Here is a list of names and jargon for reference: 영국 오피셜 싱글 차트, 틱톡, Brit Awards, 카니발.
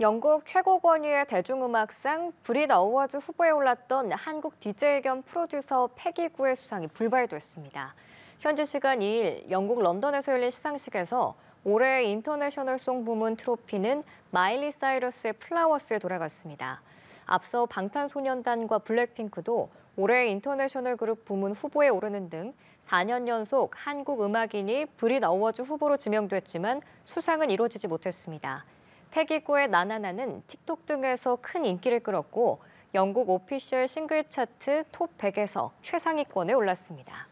영국 최고 권위의 대중음악상 브릿 어워즈 후보에 올랐던 한국 DJ 겸 프로듀서 패기구의 수상이 불발됐습니다. 현지 시간 2일 영국 런던에서 열린 시상식에서 올해의 인터내셔널 송 부문 트로피는 마일리 사이러스의 플라워스에 돌아갔습니다. 앞서 방탄소년단과 블랙핑크도 올해의 인터내셔널 그룹 부문 후보에 오르는 등 4년 연속 한국 음악인이 브릿 어워즈 후보로 지명됐지만 수상은 이루어지지 못했습니다. 패기구의 나나나는 틱톡 등에서 큰 인기를 끌었고 영국 오피셜 싱글 차트 톱 100에서 최상위권에 올랐습니다.